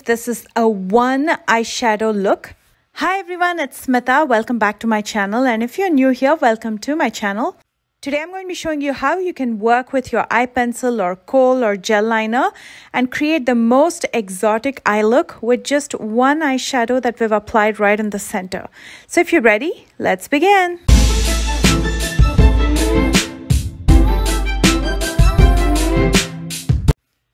e.l.f. This is a one eyeshadow look. Hi everyone, it's Smita. Welcome back to my channel, and if you're new here, welcome to my channel. Today I'm going to be showing you how you can work with your eye pencil or kohl or gel liner and create the most exotic eye look with just one eyeshadow that we've applied right in the center. So if you're ready, let's begin.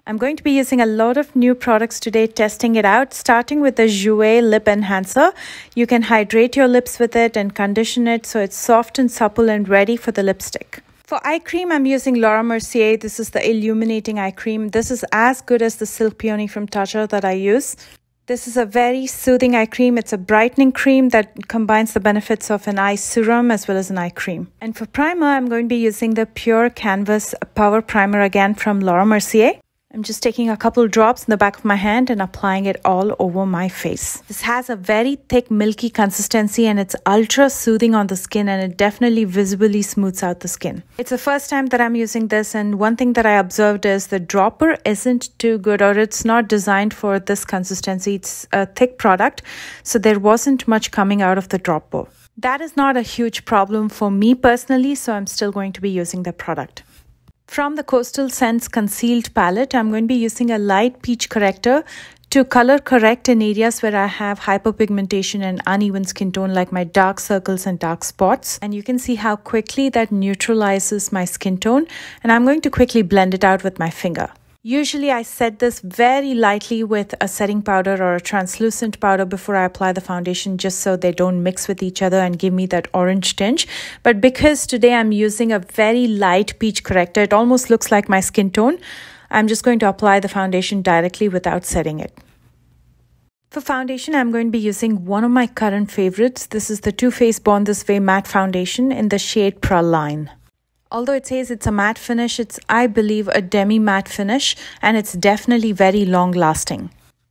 I'm going to be using a lot of new products today, testing it out, starting with the Jouer Lip Enhancer. You can hydrate your lips with it and condition it so it's soft and supple and ready for the lipstick. For eye cream, I'm using Laura Mercier. This is the Illuminating Eye Cream. This is as good as the Silk Peony from Tatcha that I use. This is a very soothing eye cream. It's a brightening cream that combines the benefits of an eye serum as well as an eye cream. And for primer, I'm going to be using the Pure Canvas Power Primer again from Laura Mercier. I'm just taking a couple drops in the back of my hand and applying it all over my face. This has a very thick milky consistency and it's ultra soothing on the skin, and it definitely visibly smooths out the skin. It's the first time that I'm using this, and one thing that I observed is the dropper isn't too good, or it's not designed for this consistency. It's a thick product, so there wasn't much coming out of the dropper. That is not a huge problem for me personally, so I'm still going to be using the product. From the Coastal Scents Concealed Palette, I'm going to be using a light peach corrector to color correct in areas where I have hyperpigmentation and uneven skin tone, like my dark circles and dark spots. And you can see how quickly that neutralizes my skin tone. And I'm going to quickly blend it out with my finger. Usually I set this very lightly with a setting powder or a translucent powder before I apply the foundation, just so they don't mix with each other and give me that orange tinge. But because today I'm using a very light peach corrector, it almost looks like my skin tone, I'm just going to apply the foundation directly without setting it. For foundation, I'm going to be using one of my current favorites. This is the Too Faced Born This Way Matte Foundation in the shade Praline. Although it says it's a matte finish, it's, I believe, a demi-matte finish, and it's definitely very long-lasting.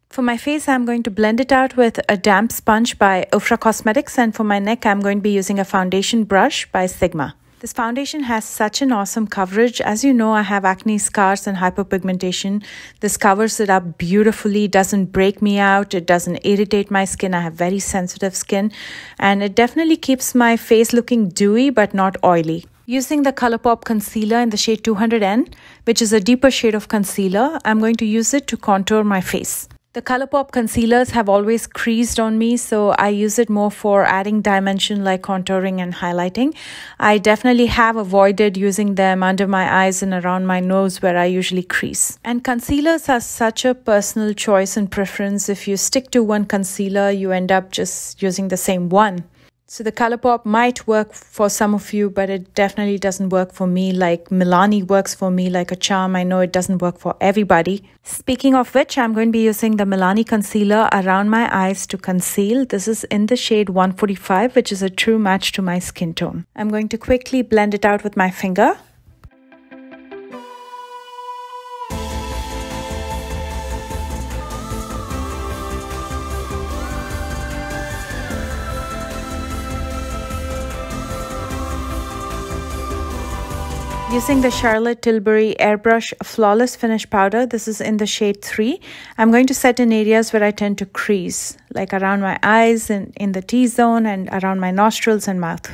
For my face, I'm going to blend it out with a damp sponge by Ofra Cosmetics, and for my neck, I'm going to be using a foundation brush by Sigma. This foundation has such an awesome coverage. As you know, I have acne scars and hyperpigmentation. This covers it up beautifully, doesn't break me out, it doesn't irritate my skin. I have very sensitive skin, and it definitely keeps my face looking dewy but not oily. Using the ColourPop concealer in the shade 200N, which is a deeper shade of concealer, I'm going to use it to contour my face. The ColourPop concealers have always creased on me, so I use it more for adding dimension like contouring and highlighting. I definitely have avoided using them under my eyes and around my nose where I usually crease. And concealers are such a personal choice and preference. If you stick to one concealer, you end up just using the same one. So the ColourPop might work for some of you, but it definitely doesn't work for me. Like Milani works for me like a charm. I know it doesn't work for everybody. Speaking of which, I'm going to be using the Milani concealer around my eyes to conceal. This is in the shade 145, which is a true match to my skin tone. I'm going to quickly blend it out with my finger. Using the Charlotte Tilbury Airbrush Flawless Finish Powder, this is in the shade 3. I'm going to set in areas where I tend to crease, like around my eyes and in the T-zone and around my nostrils and mouth.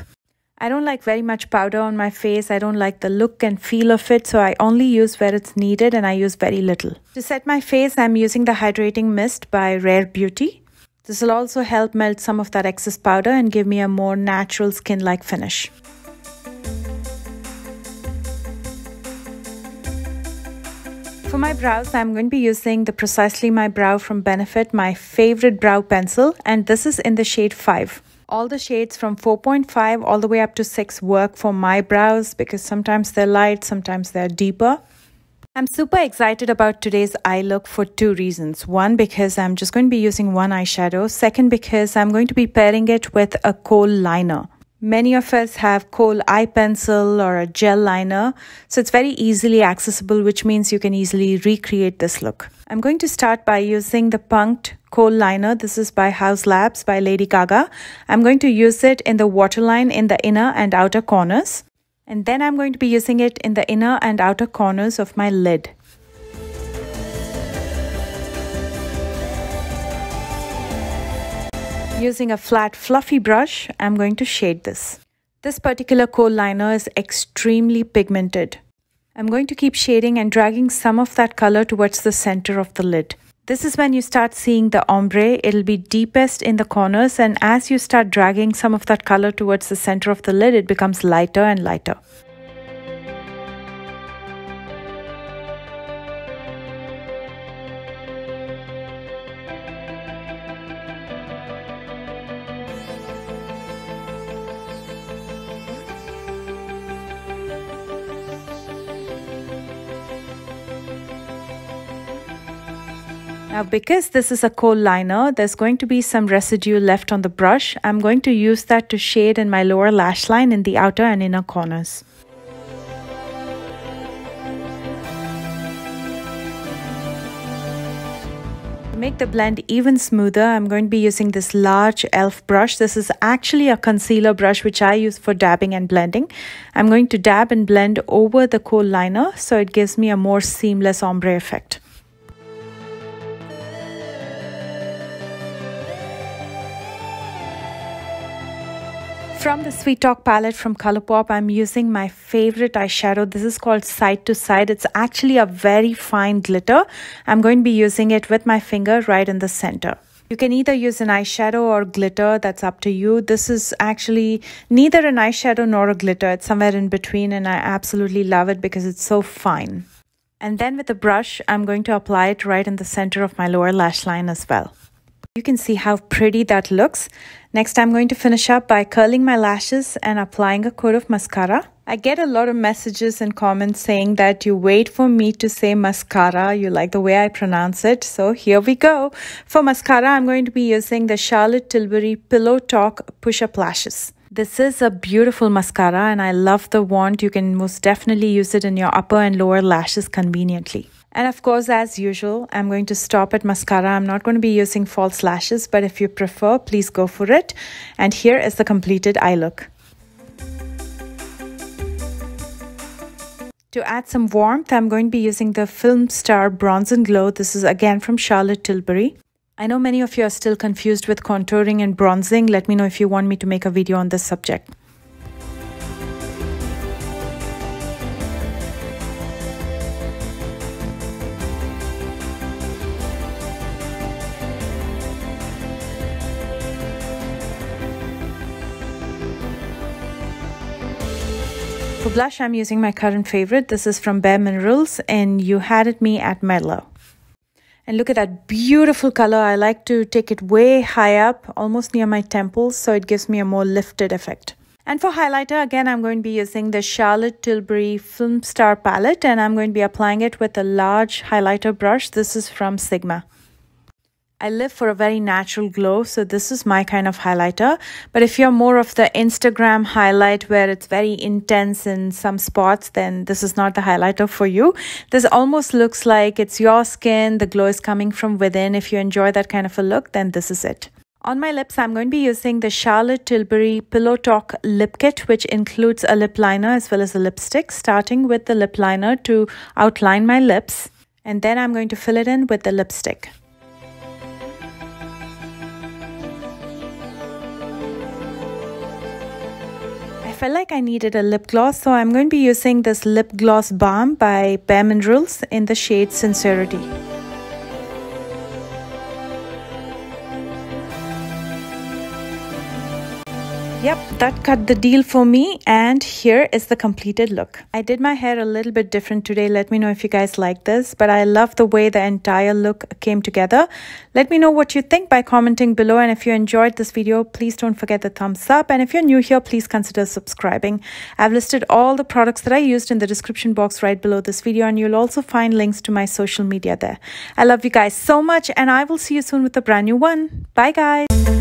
I don't like very much powder on my face. I don't like the look and feel of it, so I only use where it's needed, and I use very little. To set my face, I'm using the Hydrating Mist by Rare Beauty. This will also help melt some of that excess powder and give me a more natural skin-like finish. For my brows, I'm going to be using the Precisely My Brow from Benefit, my favorite brow pencil, and this is in the shade 5. All the shades from 4.5 all the way up to 6 work for my brows because sometimes they're light, sometimes they're deeper. I'm super excited about today's eye look for two reasons. One, because I'm just going to be using one eyeshadow. Second, because I'm going to be pairing it with a kohl liner. Many of us have kohl eye pencil or a gel liner, so it's very easily accessible, which means you can easily recreate this look. I'm going to start by using the Punk'd kohl liner. This is by Haus Labs by Lady Gaga. I'm going to use it in the waterline in the inner and outer corners. And then I'm going to be using it in the inner and outer corners of my lid. Using a flat fluffy brush, I'm going to shade this. This particular coal liner is extremely pigmented. I'm going to keep shading and dragging some of that color towards the center of the lid. This is when you start seeing the ombre. It'll be deepest in the corners, and as you start dragging some of that color towards the center of the lid, it becomes lighter and lighter. Now, because this is a coal liner, there's going to be some residue left on the brush. I'm going to use that to shade in my lower lash line in the outer and inner corners. To make the blend even smoother, I'm going to be using this large e.l.f. brush. This is actually a concealer brush which I use for dabbing and blending. I'm going to dab and blend over the coal liner so it gives me a more seamless ombre effect. From the Sweet Talk palette from ColourPop, I'm using my favorite eyeshadow. This is called Side to Side. It's actually a very fine glitter. I'm going to be using it with my finger right in the center. You can either use an eyeshadow or glitter, that's up to you. This is actually neither an eyeshadow nor a glitter. It's somewhere in between, and I absolutely love it because it's so fine. And then with the brush, I'm going to apply it right in the center of my lower lash line as well. You can see how pretty that looks. Next, I'm going to finish up by curling my lashes and applying a coat of mascara. I get a lot of messages and comments saying that you wait for me to say mascara. You like the way I pronounce it. So here we go. For mascara, I'm going to be using the Charlotte Tilbury Pillow Talk Push-Up Lashes. This is a beautiful mascara and I love the wand. You can most definitely use it in your upper and lower lashes conveniently. And of course, as usual, I'm going to stop at mascara. I'm not going to be using false lashes, but if you prefer, please go for it. And here is the completed eye look. To add some warmth, I'm going to be using the Film Star Bronze and Glow. This is again from Charlotte Tilbury. I know many of you are still confused with contouring and bronzing. Let me know if you want me to make a video on this subject. For blush, I'm using my current favorite. This is from Bare Minerals and You Had It Me at Mellow. And look at that beautiful color. I like to take it way high up, almost near my temples, so it gives me a more lifted effect. And for highlighter, again, I'm going to be using the Charlotte Tilbury Film Star palette, and I'm going to be applying it with a large highlighter brush. This is from Sigma. I live for a very natural glow, so this is my kind of highlighter. But if you're more of the Instagram highlight where it's very intense in some spots, then this is not the highlighter for you. This almost looks like it's your skin, the glow is coming from within. If you enjoy that kind of a look, then this is it. On my lips, I'm going to be using the Charlotte Tilbury Pillow Talk Lip Kit, which includes a lip liner as well as a lipstick, starting with the lip liner to outline my lips. And then I'm going to fill it in with the lipstick. I felt like I needed a lip gloss, so I'm going to be using this lip gloss balm by Bare Minerals in the shade Sincerity. Yep, that cut the deal for me, and here is the completed look. I did my hair a little bit different today. Let me know if you guys like this, but I love the way the entire look came together. Let me know what you think by commenting below, and if you enjoyed this video, please don't forget the thumbs up, and if you're new here, please consider subscribing. I've listed all the products that I used in the description box right below this video, and you'll also find links to my social media there. I love you guys so much, and I will see you soon with a brand new one. Bye guys!